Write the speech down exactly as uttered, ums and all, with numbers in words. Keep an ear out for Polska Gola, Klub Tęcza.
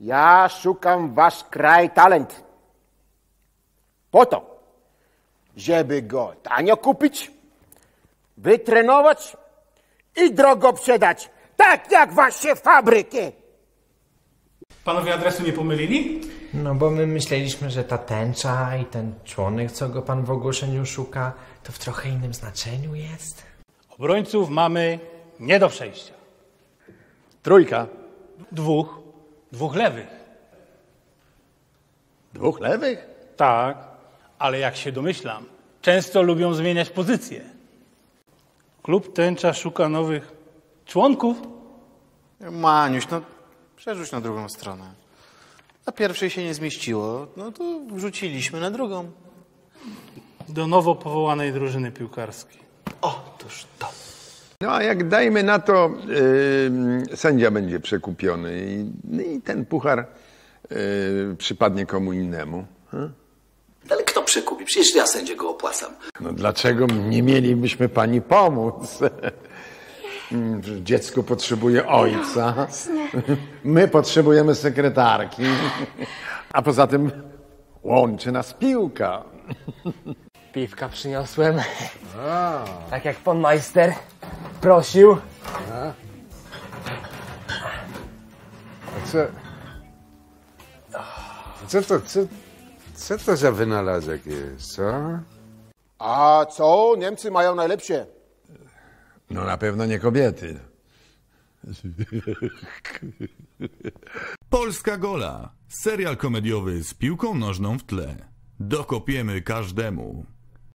Ja szukam wasz kraj talent. Po to, żeby go tanio kupić, wytrenować i drogo sprzedać. Tak jak wasze fabryki. Panowie adresu nie pomylili? No bo my myśleliśmy, że ta tęcza i ten członek, co go pan w ogłoszeniu szuka, to w trochę innym znaczeniu jest. Obrońców mamy nie do przejścia. Trójka. Dwóch. Dwóch lewych. Dwóch lewych? Tak, ale jak się domyślam, często lubią zmieniać pozycje. Klub Tęcza szuka nowych członków. Maniuś, no przerzuć na drugą stronę. Na pierwszej się nie zmieściło, no to wrzuciliśmy na drugą. Do nowo powołanej drużyny piłkarskiej. Otóż to. No a jak dajmy na to, yy, sędzia będzie przekupiony i, i ten puchar yy, przypadnie komu innemu. Hmm? Ale kto przekupi? Przecież ja sędzie go opłacam. No dlaczego nie mielibyśmy pani pomóc? Dziecko potrzebuje ojca, my potrzebujemy sekretarki, a poza tym łączy nas piłka. Piwka przyniosłem, a. tak jak pan majster prosił. A. A co? Co to, co, co to za wynalazek jest, co? A co Niemcy mają najlepsze? No na pewno nie kobiety. Polska Gola. Serial komediowy z piłką nożną w tle. Dokopiemy każdemu.